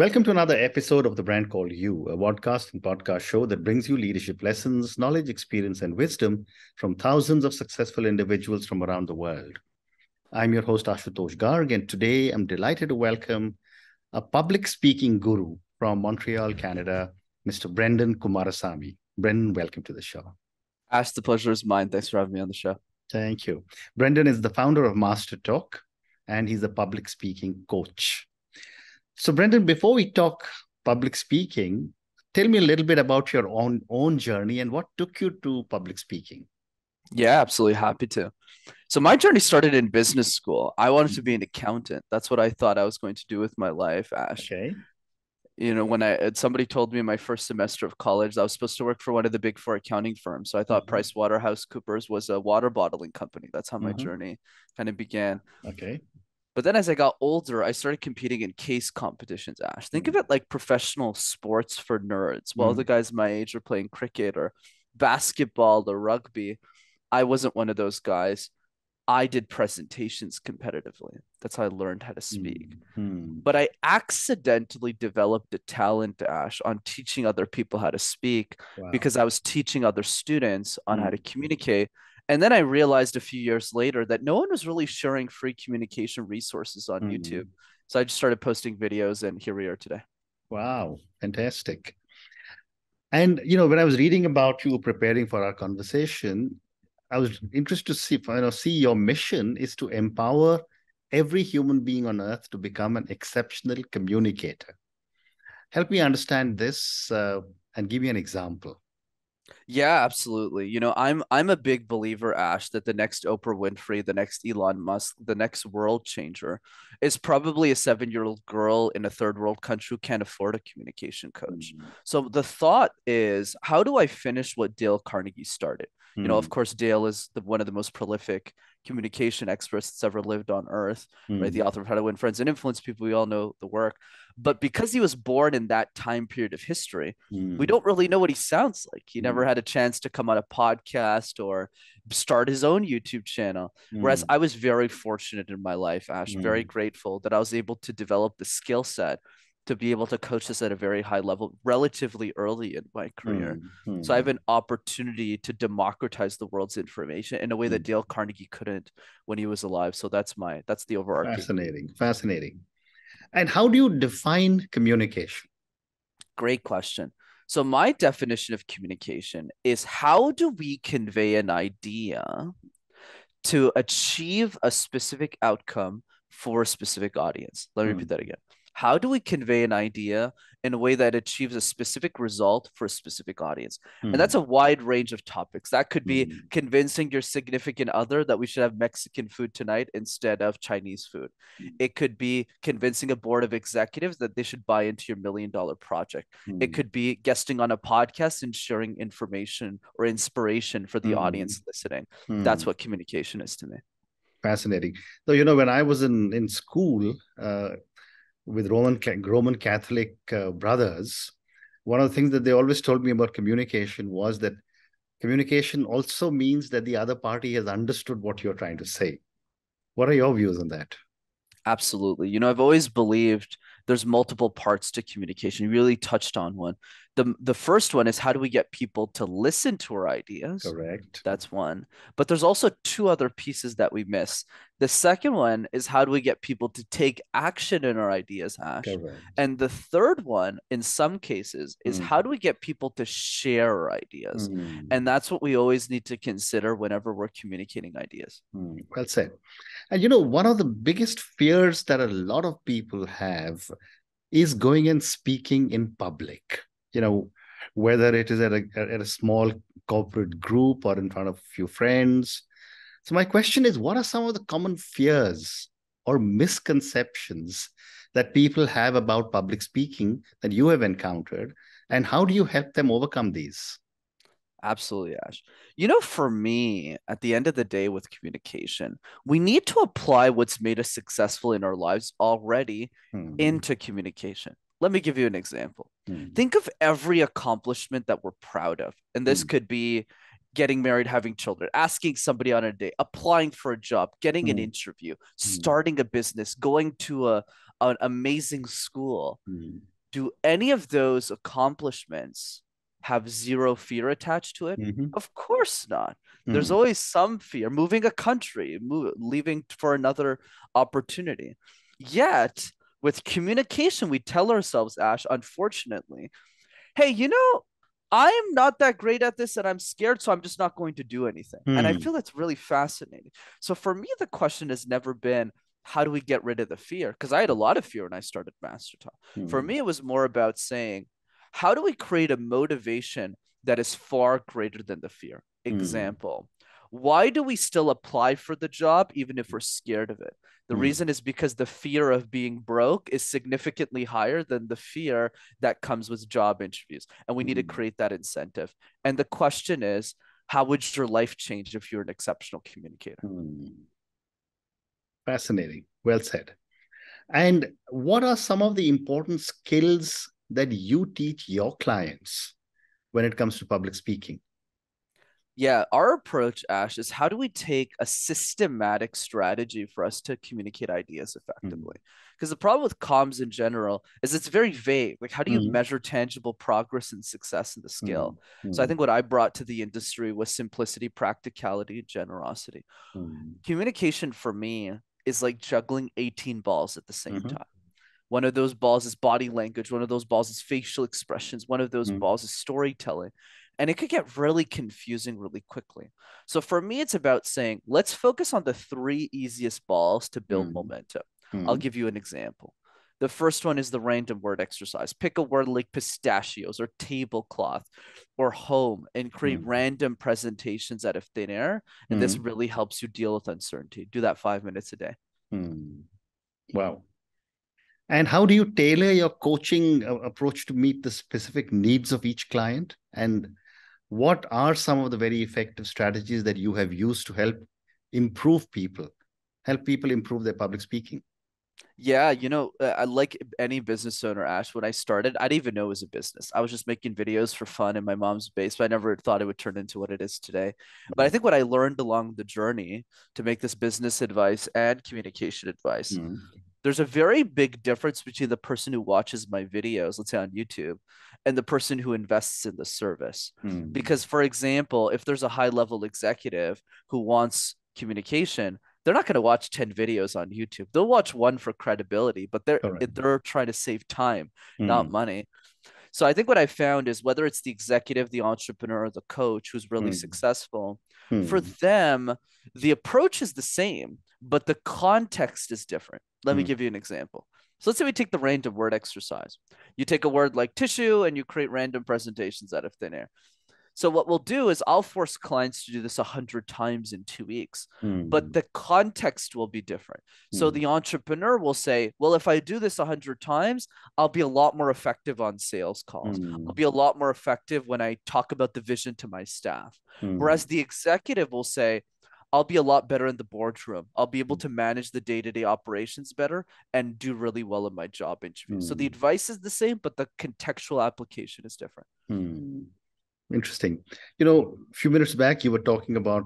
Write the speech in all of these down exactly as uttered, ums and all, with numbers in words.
Welcome to another episode of The Brand Called You, a podcast and podcast show that brings you leadership lessons, knowledge, experience, and wisdom from thousands of successful individuals from around the world. I'm your host, Ashutosh Garg, and today I'm delighted to welcome a public speaking guru from Montreal, Canada, Mister Brenden Kumarasamy. Brenden, welcome to the show. Ash, the pleasure is mine. Thanks for having me on the show. Thank you. Brenden is the founder of Master Talk, and he's a public speaking coach. So, Brenden, before we talk public speaking, tell me a little bit about your own own journey and what took you to public speaking. Yeah, absolutely. Happy to. So my journey started in business school. I wanted to be an accountant. That's what I thought I was going to do with my life, Ash. Okay. You know, when I somebody told me in my first semester of college, I was supposed to work for one of the big four accounting firms. So I thought mm-hmm. PricewaterhouseCoopers was a water bottling company. That's how my mm-hmm. journey kind of began. Okay. But then as I got older, I started competing in case competitions, Ash. Think mm-hmm. of it like professional sports for nerds. While mm-hmm. the guys my age are playing cricket or basketball or rugby, I wasn't one of those guys. I did presentations competitively. That's how I learned how to speak. Mm-hmm. But I accidentally developed a talent, Ash, on teaching other people how to speak wow. because I was teaching other students on mm-hmm. how to communicate. And then I realized a few years later that no one was really sharing free communication resources on mm-hmm. YouTube. So I just started posting videos, and here we are today. Wow, fantastic. And, you know, when I was reading about you preparing for our conversation, I was interested to see, you know, see your mission is to empower every human being on earth to become an exceptional communicator. Help me understand this uh, and give me an example. Yeah, absolutely. You know, I'm I'm a big believer, Ash, that the next Oprah Winfrey, the next Elon Musk, the next world changer is probably a seven-year-old girl in a third world country who can't afford a communication coach. Mm. So the thought is, how do I finish what Dale Carnegie started? Mm. You know, of course, Dale is the, one of the most prolific communication experts that's ever lived on earth, mm. right? The author of How to Win Friends and Influence People. We all know the work. But because he was born in that time period of history, mm. we don't really know what he sounds like. He mm. never had a chance to come on a podcast or start his own YouTube channel. Mm. Whereas I was very fortunate in my life, Ash, mm. very grateful that I was able to develop the skill set to be able to coach this at a very high level relatively early in my career. Mm-hmm. So I have an opportunity to democratize the world's information in a way mm-hmm. that Dale Carnegie couldn't when he was alive. So that's my, that's the overarching. Fascinating, fascinating. And how do you define communication? Great question. So my definition of communication is, how do we convey an idea to achieve a specific outcome for a specific audience? Let me mm-hmm. repeat that again. How do we convey an idea in a way that achieves a specific result for a specific audience? Mm. And that's a wide range of topics. That could be mm. convincing your significant other that we should have Mexican food tonight instead of Chinese food. Mm. It could be convincing a board of executives that they should buy into your million dollar project. Mm. It could be guesting on a podcast and sharing information or inspiration for the mm. audience listening. Mm. That's what communication is to me. Fascinating. So, you know, when I was in, in school, uh, with Roman Roman Catholic uh, brothers, one of the things that they always told me about communication was that communication also means that the other party has understood what you're trying to say. What are your views on that? Absolutely. You know, I've always believed there's multiple parts to communication. You really touched on one. The, the first one is, how do we get people to listen to our ideas? Correct. That's one. But there's also two other pieces that we miss. The second one is, how do we get people to take action in our ideas, Ash? Correct. And the third one, in some cases, is mm. how do we get people to share our ideas? Mm. And that's what we always need to consider whenever we're communicating ideas. Mm. Well said. And you know, one of the biggest fears that a lot of people have is going and speaking in public. You know, whether it is at a, at a small corporate group or in front of a few friends. So my question is, what are some of the common fears or misconceptions that people have about public speaking that you have encountered, and how do you help them overcome these? Absolutely, Ash. You know, for me, at the end of the day with communication, we need to apply what's made us successful in our lives already mm-hmm. into communication. Let me give you an example. Mm. Think of every accomplishment that we're proud of. And this mm. could be getting married, having children, asking somebody on a date, applying for a job, getting mm. an interview, mm. starting a business, going to a, an amazing school. Mm-hmm. Do any of those accomplishments have zero fear attached to it? Mm-hmm. Of course not. Mm-hmm. There's always some fear. Moving a country, move, leaving for another opportunity. Yet with communication, we tell ourselves, Ash, unfortunately, hey, you know, I'm not that great at this and I'm scared, so I'm just not going to do anything. Mm. And I feel that's really fascinating. So for me, the question has never been, how do we get rid of the fear? Because I had a lot of fear when I started Master Talk. Mm. For me, it was more about saying, how do we create a motivation that is far greater than the fear? Example, mm. why do we still apply for the job even if we're scared of it? The mm. reason is because the fear of being broke is significantly higher than the fear that comes with job interviews. And we mm. need to create that incentive. And the question is, how would your life change if you're an exceptional communicator? Mm. Fascinating. Well said. And what are some of the important skills that you teach your clients when it comes to public speaking? Yeah, our approach, Ash, is how do we take a systematic strategy for us to communicate ideas effectively? Because mm-hmm. the problem with comms in general is it's very vague. Like, how do you mm-hmm. measure tangible progress and success in the skill? Mm-hmm. So I think what I brought to the industry was simplicity, practicality, and generosity. Mm-hmm. Communication for me is like juggling eighteen balls at the same mm-hmm. time. One of those balls is body language. One of those balls is facial expressions. One of those mm-hmm. balls is storytelling. And it could get really confusing really quickly. So for me, it's about saying, let's focus on the three easiest balls to build mm. momentum. Mm. I'll give you an example. The first one is the random word exercise. Pick a word like pistachios or tablecloth or home and create mm. random presentations out of thin air. And mm. this really helps you deal with uncertainty. Do that five minutes a day. Mm. Wow. And how do you tailor your coaching approach to meet the specific needs of each client? And what are some of the very effective strategies that you have used to help improve people, help people improve their public speaking? Yeah, you know, uh, like any business owner, Ash, when I started, I didn't even know it was a business. I was just making videos for fun in my mom's basement. I never thought it would turn into what it is today. But I think what I learned along the journey to make this business advice and communication advice, mm-hmm. there's a very big difference between the person who watches my videos, let's say on YouTube, and the person who invests in the service. Mm. Because, for example, if there's a high-level executive who wants communication, they're not going to watch ten videos on YouTube. They'll watch one for credibility, but they're, right. they're trying to save time, mm. not money. So I think what I found is whether it's the executive, the entrepreneur, or the coach who's really mm. successful, mm. for them, the approach is the same, but the context is different. Let mm. me give you an example. So let's say we take the random word exercise. You take a word like tissue and you create random presentations out of thin air. So what we'll do is I'll force clients to do this one hundred times in two weeks, mm. but the context will be different. Mm. So the entrepreneur will say, well, if I do this one hundred times, I'll be a lot more effective on sales calls. Mm. I'll be a lot more effective when I talk about the vision to my staff. Mm. Whereas the executive will say, I'll be a lot better in the boardroom. I'll be able to manage the day-to-day operations better and do really well in my job interview. Mm. So the advice is the same, but the contextual application is different. Mm. Interesting. You know, a few minutes back, you were talking about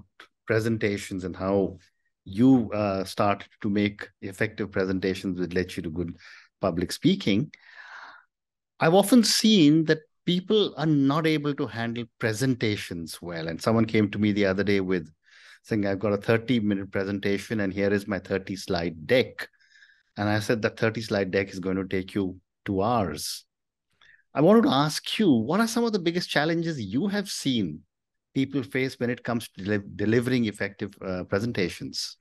presentations and how you uh, started to make effective presentations that led you to good public speaking. I've often seen that people are not able to handle presentations well. And someone came to me the other day with saying, I've got a thirty minute presentation and here is my thirty slide deck. And I said, the thirty slide deck is going to take you two hours. I wanted to ask you, what are some of the biggest challenges you have seen people face when it comes to del- delivering effective uh, presentations?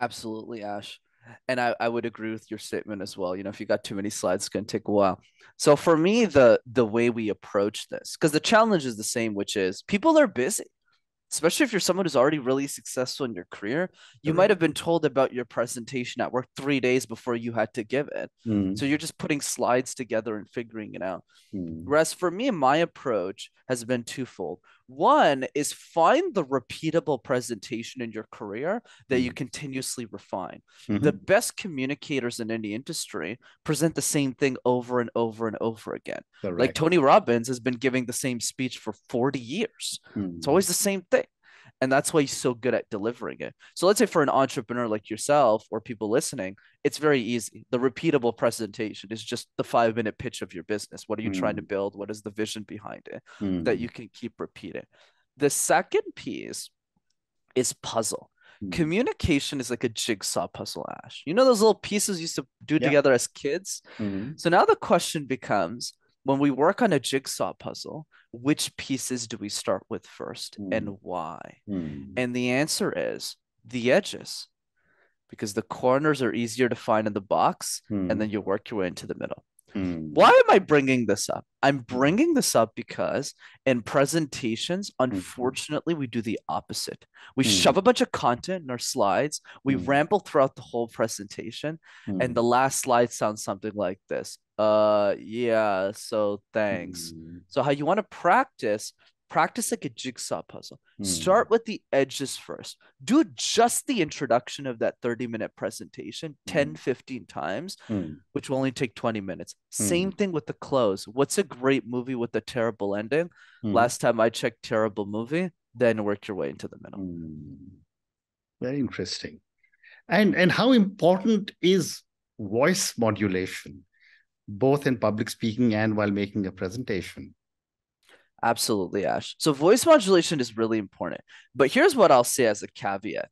Absolutely, Ash. And I, I would agree with your statement as well. You know, if you got too many slides, it's going to take a while. So for me, the, the way we approach this, because the challenge is the same, which is people are busy. Especially if you're someone who's already really successful in your career, you might have been told about your presentation at work three days before you had to give it. Mm. So you're just putting slides together and figuring it out. Mm. Whereas for me, my approach has been twofold. One is find the repeatable presentation in your career that you continuously refine. Mm-hmm. The best communicators in any industry present the same thing over and over and over again. Correct. Like Tony Robbins has been giving the same speech for forty years. Mm. It's always the same thing. And that's why he's so good at delivering it. So let's say for an entrepreneur like yourself or people listening, it's very easy. The repeatable presentation is just the five minute pitch of your business. What are you mm. trying to build? What is the vision behind it mm. that you can keep repeating? The second piece is puzzle. Mm. Communication is like a jigsaw puzzle, Ash. You know those little pieces you used to do yeah. together as kids? Mm-hmm. So now the question becomes, when we work on a jigsaw puzzle, which pieces do we start with first mm. and why? Mm. And the answer is the edges, because the corners are easier to find in the box mm. and then you work your way into the middle. Mm. Why am I bringing this up? I'm bringing this up because in presentations, unfortunately, we do the opposite. We mm. shove a bunch of content in our slides. We mm. ramble throughout the whole presentation. Mm. And the last slide sounds something like this. Uh, yeah, so thanks. Mm. So how you want to practice, practice like a jigsaw puzzle. Mm. Start with the edges first. Do just the introduction of that thirty-minute presentation ten, fifteen times, mm. which will only take twenty minutes. Mm. Same thing with the close. What's a great movie with a terrible ending? Mm. Last time I checked, terrible movie, then work your way into the middle. Mm. Very interesting. And, and how important is voice modulation, both in public speaking and while making a presentation? Absolutely, Ash. So voice modulation is really important. But here's what I'll say as a caveat.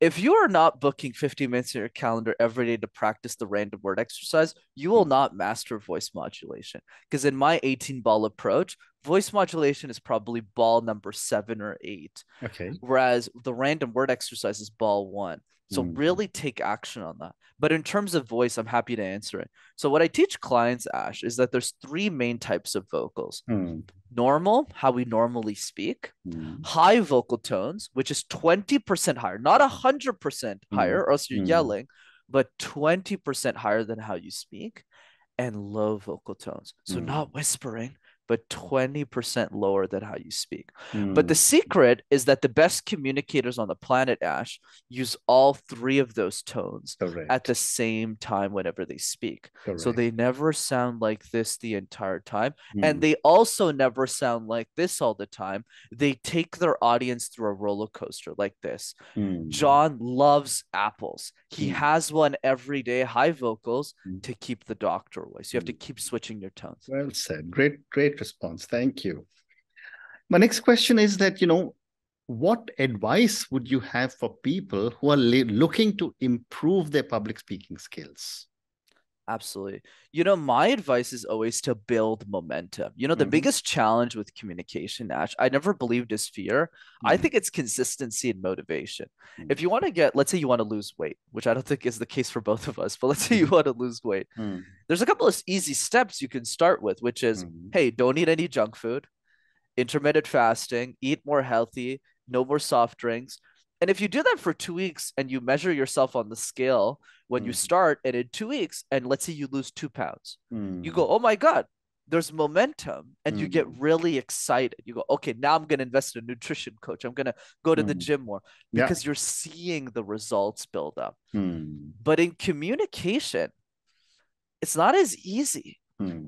If you are not booking fifty minutes in your calendar every day to practice the random word exercise, you will not master voice modulation. Because in my eighteen ball approach, voice modulation is probably ball number seven or eight. Okay. Whereas the random word exercise is ball one. So mm. really take action on that. But in terms of voice, I'm happy to answer it. So what I teach clients, Ash, is that there's three main types of vocals. Mm. Normal, how we normally speak. Mm. High vocal tones, which is twenty percent higher, not one hundred percent mm. higher, or else you're mm. yelling, but twenty percent higher than how you speak. And low vocal tones. So mm. not whispering, but twenty percent lower than how you speak. Mm. But the secret is that the best communicators on the planet, Ash, use all three of those tones Correct. At the same time whenever they speak. Correct. So they never sound like this the entire time. Mm. And they also never sound like this all the time. They take their audience through a roller coaster like this. Mm. John loves apples. He mm. has one every day, high vocals, mm. to keep the doctor away. So you have to keep switching your tones. Well said. Great, great response. Thank you. My next question is that, you know, what advice would you have for people who are looking to improve their public speaking skills? Absolutely. You know, my advice is always to build momentum. You know, the mm-hmm. biggest challenge with communication, Ash, I never believed is fear. Mm-hmm. I think it's consistency and motivation. Mm-hmm. If you want to get, let's say you want to lose weight, which I don't think is the case for both of us, but let's say you want to lose weight. Mm-hmm. There's a couple of easy steps you can start with, which is, mm-hmm. hey, don't eat any junk food, intermittent fasting, eat more healthy, no more soft drinks. And if you do that for two weeks and you measure yourself on the scale when mm. you start, and in two weeks, and let's say you lose two pounds, mm. you go, oh my God, there's momentum. And mm. you get really excited. You go, okay, now I'm going to invest in a nutrition coach. I'm going to go to mm. the gym more because yeah. you're seeing the results build up. Mm. But in communication, it's not as easy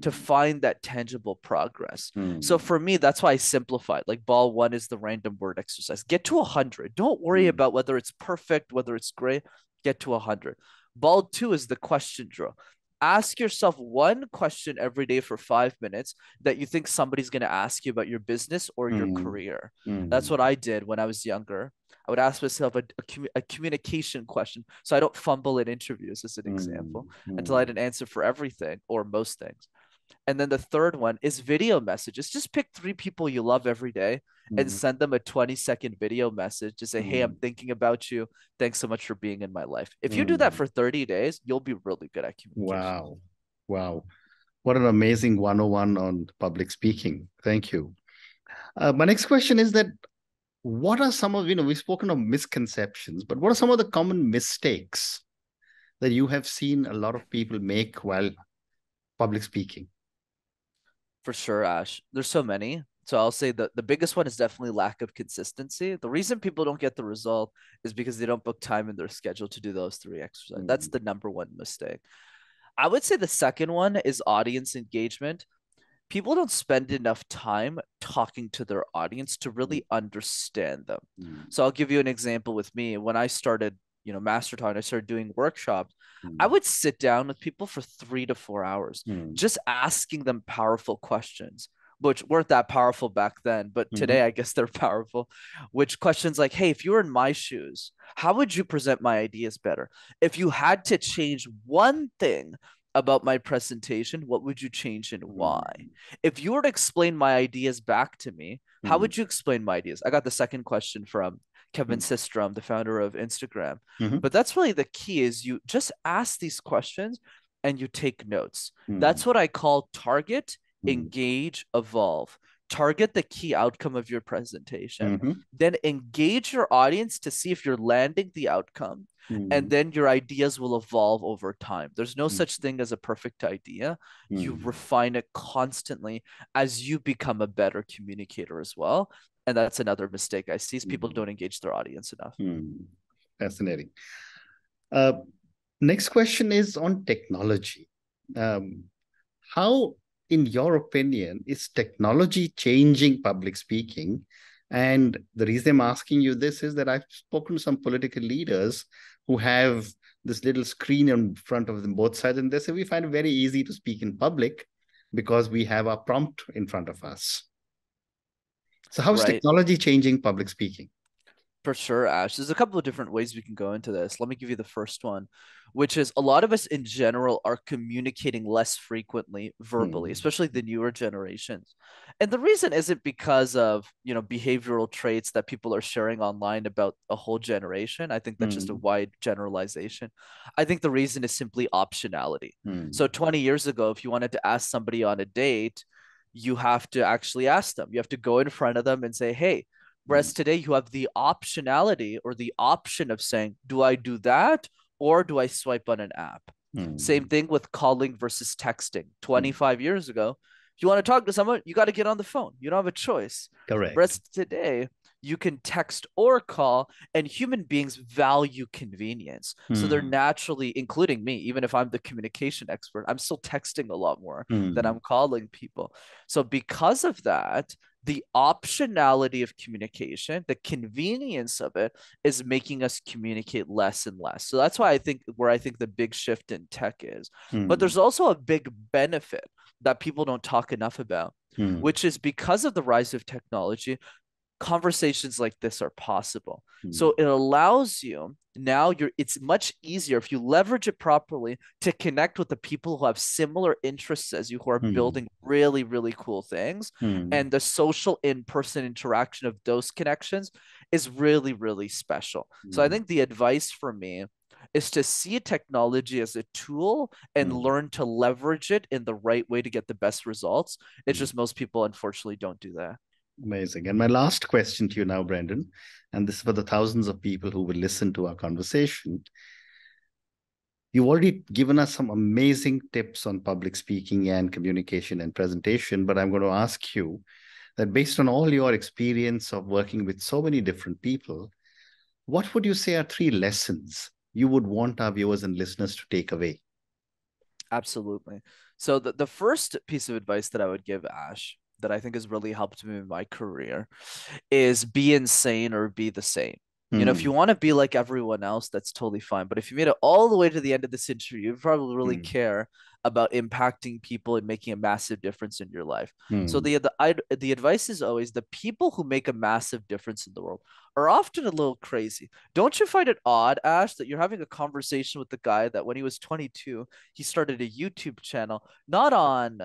to find that tangible progress. Mm. So for me, that's why I simplified. Like ball one is the random word exercise. Get to one hundred. Don't worry mm. about whether it's perfect, whether it's great. Get to one hundred. Ball two is the question drill. Ask yourself one question every day for five minutes that you think somebody's going to ask you about your business or mm. your career. Mm. That's what I did when I was younger. I would ask myself a, a, commu- a communication question so I don't fumble in interviews, as an mm-hmm. example, until I had an answer for everything or most things. And then the third one is video messages. Just pick three people you love every day mm-hmm. and send them a twenty-second video message to say, mm-hmm. hey, I'm thinking about you. Thanks so much for being in my life. If mm-hmm. you do that for thirty days, you'll be really good at communication. Wow. Wow. What an amazing one oh one on public speaking. Thank you. Uh, my next question is that, what are some of, you know, we've spoken of misconceptions, but what are some of the common mistakes that you have seen a lot of people make while public speaking? For sure, Ash. There's so many. So I'll say that the biggest one is definitely lack of consistency. The reason people don't get the result is because they don't book time in their schedule to do those three exercises. Mm-hmm. That's the number one mistake. I would say the second one is audience engagement. people don't spend enough time talking to their audience to really understand them. Mm. So I'll give you an example with me. When I started, you know, Master Talk, I started doing workshops. Mm. I would sit down with people for three to four hours, mm. just asking them powerful questions, which weren't that powerful back then, but mm-hmm. today I guess they're powerful, which questions like, hey, if you were in my shoes, how would you present my ideas better? If you had to change one thing about my presentation, what would you change and why? If you were to explain my ideas back to me, mm-hmm. how would you explain my ideas? I got the second question from Kevin mm-hmm. Systrom, the founder of Instagram. Mm-hmm. But that's really the key, is you just ask these questions and you take notes. Mm-hmm. That's what I call target, engage, evolve. Target the key outcome of your presentation, mm-hmm. then engage your audience to see if you're landing the outcome, mm-hmm. and then your ideas will evolve over time. There's no mm-hmm. such thing as a perfect idea. Mm-hmm. You refine it constantly as you become a better communicator as well. And that's another mistake I see, is people mm-hmm. don't engage their audience enough. Mm-hmm. Fascinating. Uh, next question is on technology. Um, how in your opinion, is technology changing public speaking? And the reason I'm asking you this is that I've spoken to some political leaders who have this little screen in front of them, both sides, and they say, we find it very easy to speak in public because we have our prompt in front of us. So how is right. technology changing public speaking? For sure, Ash. There's a couple of different ways we can go into this. Let me give you the first one, which is a lot of us in general are communicating less frequently verbally, mm. especially the newer generations. And the reason isn't because of, you know, behavioral traits that people are sharing online about a whole generation. I think that's mm. just a wide generalization. I think the reason is simply optionality. Mm. So twenty years ago, if you wanted to ask somebody on a date, you have to actually ask them. You have to go in front of them and say, hey. Whereas today you have the optionality or the option of saying, do I do that or do I swipe on an app? Mm. Same thing with calling versus texting. twenty-five mm. years ago, if you want to talk to someone, you got to get on the phone. You don't have a choice. Correct. Whereas today, you can text or call, and human beings value convenience. Mm. So they're naturally, including me, even if I'm the communication expert, I'm still texting a lot more mm. than I'm calling people. So because of that, the optionality of communication, the convenience of it, is making us communicate less and less. So that's why I think where I think the big shift in tech is. Mm. But there's also a big benefit that people don't talk enough about, mm. which is because of the rise of technology, conversations like this are possible. Mm. So it allows you now you're it's much easier if you leverage it properly to connect with the people who have similar interests as you, who are mm. building really, really cool things. Mm. And the social in-person interaction of those connections is really, really special. Mm. So I think the advice for me is to see technology as a tool and mm. learn to leverage it in the right way to get the best results. It's just most people unfortunately don't do that. Amazing. And my last question to you now, Brenden, and this is for the thousands of people who will listen to our conversation. You've already given us some amazing tips on public speaking and communication and presentation, but I'm going to ask you that based on all your experience of working with so many different people, what would you say are three lessons you would want our viewers and listeners to take away? Absolutely. So the, the first piece of advice that I would give, Ash, that I think has really helped me in my career is be insane or be the same. Mm. You know, if you want to be like everyone else, that's totally fine. But if you made it all the way to the end of this interview, you probably really mm. care about impacting people and making a massive difference in your life. Mm. So the, the, the advice is always the people who make a massive difference in the world are often a little crazy. Don't you find it odd, Ash, that you're having a conversation with the guy that when he was twenty-two, he started a YouTube channel, not on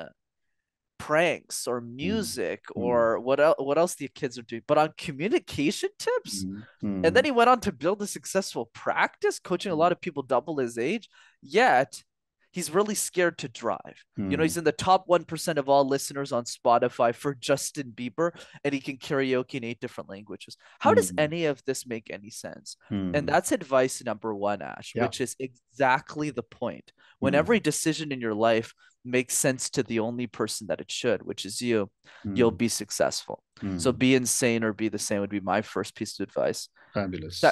pranks or music mm. or what else what else the kids are doing, but on communication tips. Mm. And then he went on to build a successful practice, coaching a lot of people double his age, yet he's really scared to drive. Mm. You know, he's in the top one percent of all listeners on Spotify for Justin Bieber, and he can karaoke in eight different languages. How mm. does any of this make any sense? Mm. And that's advice number one, Ash, yeah. which is exactly the point. When mm. every decision in your life makes sense to the only person that it should, which is you, mm. you'll be successful. Mm. So be insane or be the same would be my first piece of advice. Fabulous. Se-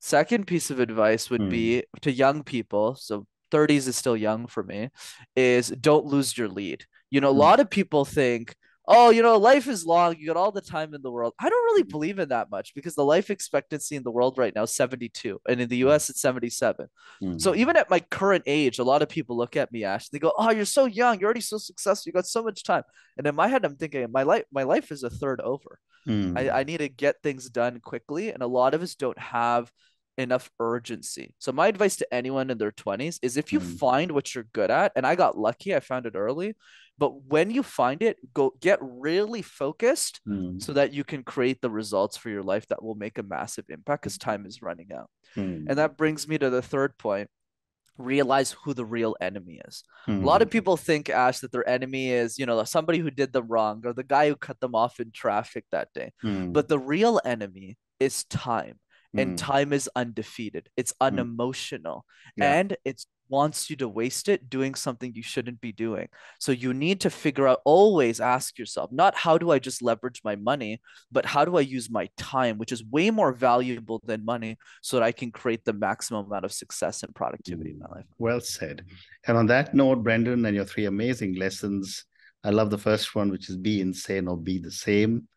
second piece of advice would mm. be to young people. So thirties is still young for me, is don't lose your lead. You know, a lot of people think, oh, you know, life is long. You got all the time in the world. I don't really believe in that much because the life expectancy in the world right now is seventy-two. And in the U S, it's seventy-seven. Mm-hmm. So even at my current age, a lot of people look at me, Ash, they go, oh, you're so young. You're already so successful. You got so much time. And in my head, I'm thinking, my life, my life is a third over. Mm-hmm. I, I need to get things done quickly. And a lot of us don't have enough urgency. So my advice to anyone in their twenties is if you mm. find what you're good at, and I got lucky, I found it early, but when you find it, go get really focused mm. so that you can create the results for your life that will make a massive impact because time is running out. Mm. And that brings me to the third point. Realize who the real enemy is. Mm-hmm. A lot of people think, Ash, that their enemy is, you know, somebody who did them wrong or the guy who cut them off in traffic that day. Mm. But the real enemy is time. And mm. time is undefeated. It's unemotional. Mm. Yeah. And it wants you to waste it doing something you shouldn't be doing. So you need to figure out, always ask yourself, not how do I just leverage my money, but how do I use my time, which is way more valuable than money, so that I can create the maximum amount of success and productivity mm. in my life. Well said. And on that note, Brenden, and your three amazing lessons. I love the first one, which is be insane or be the same.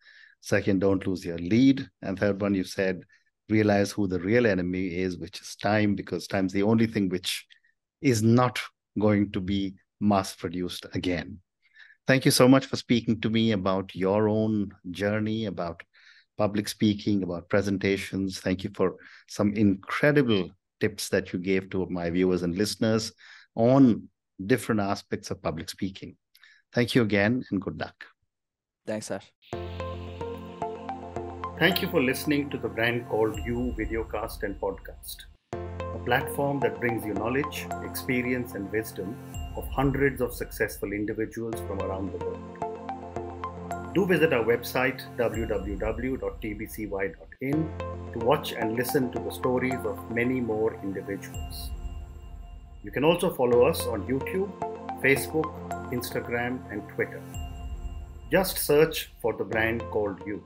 Second, don't lose your lead. And third one, you said, realize who the real enemy is, which is time, because time's the only thing which is not going to be mass produced again. Thank you so much for speaking to me about your own journey, about public speaking, about presentations. Thank you for some incredible tips that you gave to my viewers and listeners on different aspects of public speaking. Thank you again and good luck. Thanks, Ash. Thank you for listening to The Brand Called You videocast and podcast, a platform that brings you knowledge, experience, and wisdom of hundreds of successful individuals from around the world. Do visit our website w w w dot t b c y dot in to watch and listen to the stories of many more individuals. You can also follow us on YouTube, Facebook, Instagram, and Twitter. Just search for The Brand Called You.